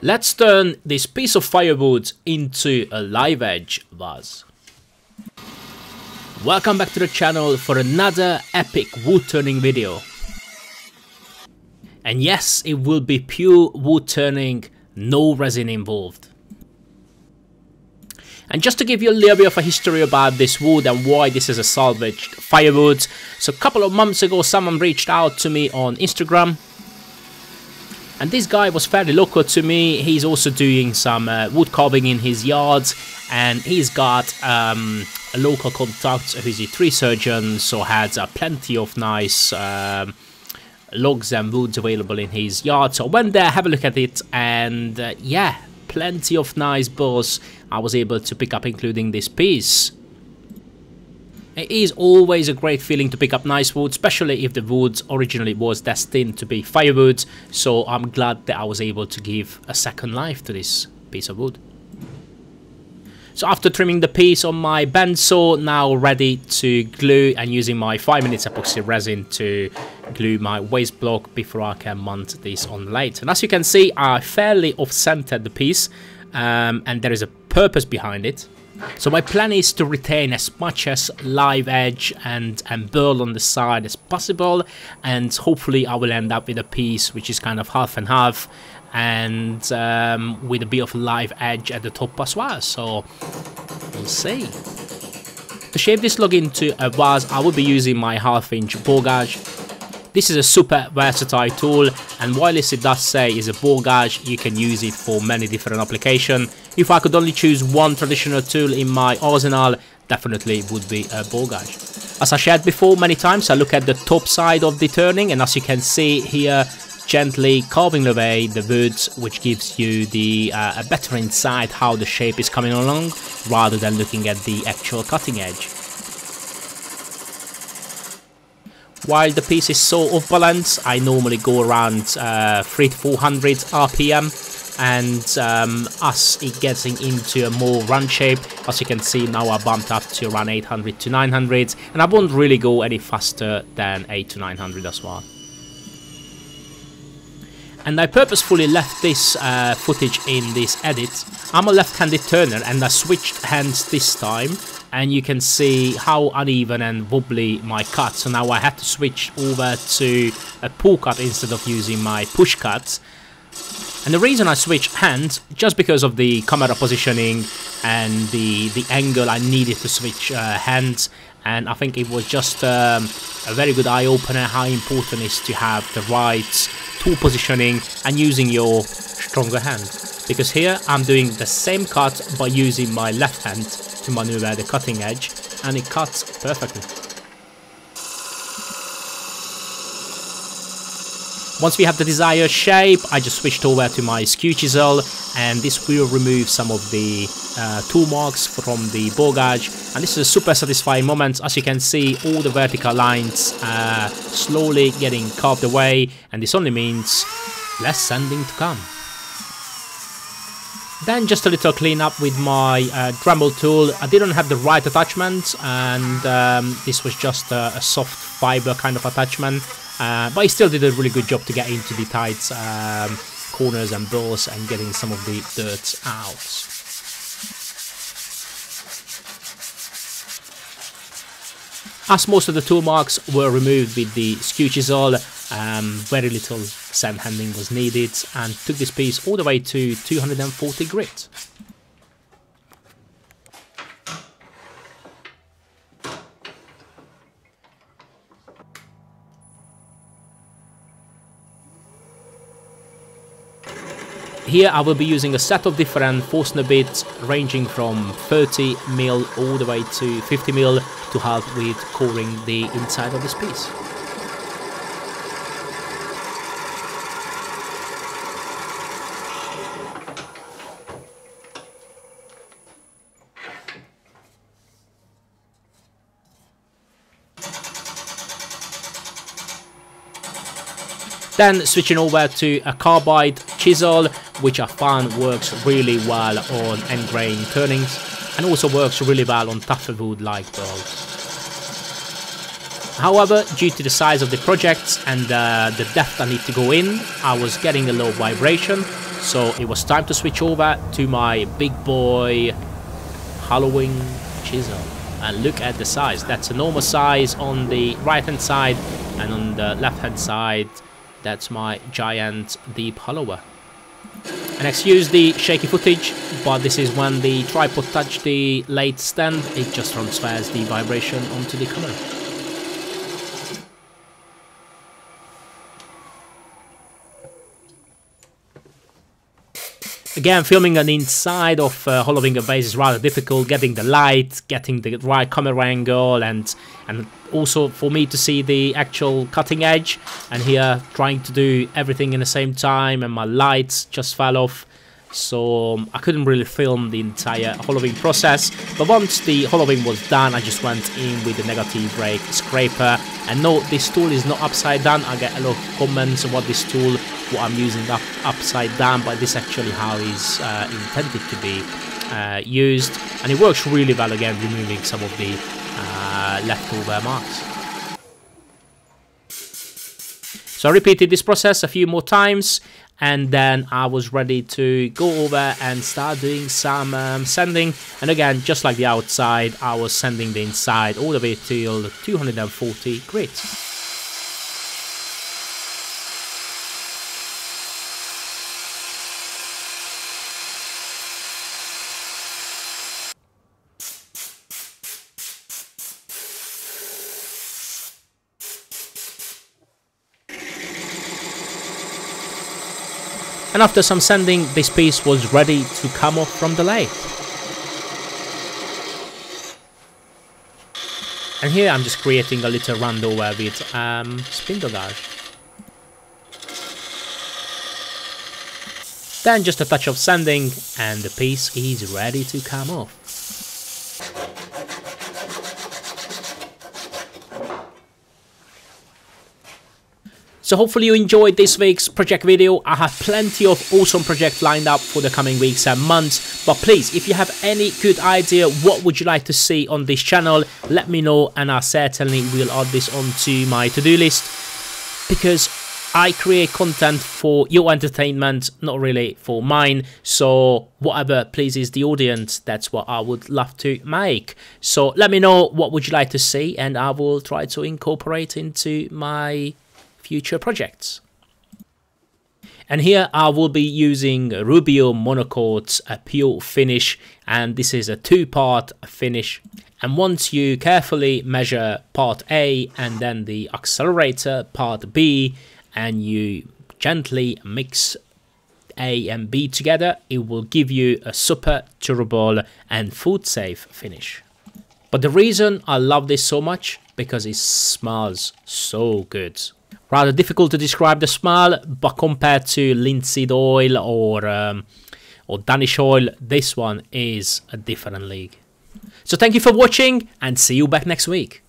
Let's turn this piece of firewood into a live edge vase. Welcome back to the channel for another epic wood turning video. And yes, it will be pure wood turning, no resin involved. And just to give you a little bit of a history about this wood and why this is a salvaged firewood. So a couple of months ago, someone reached out to me on Instagram. And this guy was fairly local to me. He's also doing some wood carving in his yards. And he's got a local contact who's a tree surgeon. So had plenty of nice logs and woods available in his yard. So I went there, have a look at it. And yeah, plenty of nice bows I was able to pick up, including this piece. It is always a great feeling to pick up nice wood, especially if the wood originally was destined to be firewood, so I'm glad that I was able to give a second life to this piece of wood. So after trimming the piece on my bandsaw, now ready to glue and using my 5 minutes epoxy resin to glue my waste block before I can mount this on late. And as you can see, I fairly off-centered the piece and there is a purpose behind it. So my plan is to retain as much as live edge and burl on the side as possible, and hopefully I will end up with a piece which is kind of half and half, and with a bit of live edge at the top as well, so we'll see. To shape this log into a vase, I will be using my half-inch bore gauge. This is a super versatile tool, and while it does say is a bore gauge, you can use it for many different applications. If I could only choose one traditional tool in my arsenal, definitely would be a bore gauge. As I shared before many times, I look at the top side of the turning, and as you can see here, gently carving away the woods, which gives you the a better insight how the shape is coming along rather than looking at the actual cutting edge. While the piece is so off balance, I normally go around 300 to 400 RPM, and as it gets into a more round shape, as you can see now I bumped up to around 800 to 900, and I won't really go any faster than 800 to 900 as well. And I purposefully left this footage in this edit. I'm a left-handed turner and I switched hands this time, and you can see how uneven and wobbly my cut. So now I had to switch over to a pull cut instead of using my push cut. And the reason I switched hands, just because of the camera positioning and the angle I needed to switch hands. And I think it was just a very good eye-opener how important it is to have the right tool positioning and using your stronger hand. Because here I'm doing the same cut by using my left hand to maneuver the cutting edge, and it cuts perfectly. Once we have the desired shape, I just switched over to my skew chisel, and this will remove some of the tool marks from the bore gauge. And this is a super satisfying moment. As you can see, all the vertical lines are slowly getting carved away, and this only means less sanding to come. Then just a little cleanup with my Dremel tool. I didn't have the right attachment, and this was just a soft fiber kind of attachment. But it still did a really good job to get into the tight corners and burls and getting some of the dirt out. As most of the tool marks were removed with the skew chisel, very little sand handling was needed, and took this piece all the way to 240 grit. Here I will be using a set of different Forstner bits ranging from 30mm all the way to 50mm to help with coring the inside of this piece. Then switching over to a carbide chisel, which I found works really well on end grain turnings, and also works really well on tougher wood like those. However, due to the size of the projects and the depth I need to go in, I was getting a low vibration, So it was time to switch over to my big boy Halloween chisel. And look at the size. That's enormous size on the right hand side, and on the left hand side that's my giant deep hollower. And excuse the shaky footage, but this is when the tripod touched the lathe stand, it just transfers the vibration onto the camera. Again, filming an inside of hollowing a base is rather difficult, getting the light, getting the right camera angle, and also for me to see the actual cutting edge, and here trying to do everything in the same time, and my lights just fell off, so I couldn't really film the entire hollowing process. But once the hollowing was done, I just went in with the negative brake scraper. And no, this tool is not upside down. I get a lot of comments about this tool, what I'm using upside down, but this is actually how it's intended to be used, and it works really well, again removing some of the leftover marks. So I repeated this process a few more times, and then I was ready to go over and start doing some sanding. And again, just like the outside, I was sanding the inside all the way till 240 grit. And after some sanding, this piece was ready to come off from the lathe. And here I'm just creating a little roundover with spindle gauge. Then just a touch of sanding and the piece is ready to come off. So hopefully you enjoyed this week's project video. I have plenty of awesome projects lined up for the coming weeks and months. But please, if you have any good idea, what would you like to see on this channel, let me know, and I certainly will add this onto my to-do list, because I create content for your entertainment, not really for mine. So whatever pleases the audience, that's what I would love to make. So let me know what would you like to see, and I will try to incorporate into my future projects. And here I will be using Rubio Monocoat's Pure Finish, and this is a two-part finish. And once you carefully measure part A and then the accelerator part B, and you gently mix A and B together, it will give you a super durable and food safe finish. But the reason I love this so much, because it smells so good. Rather difficult to describe the smell, but compared to linseed oil or Danish oil, this one is a different league. So thank you for watching, and see you back next week.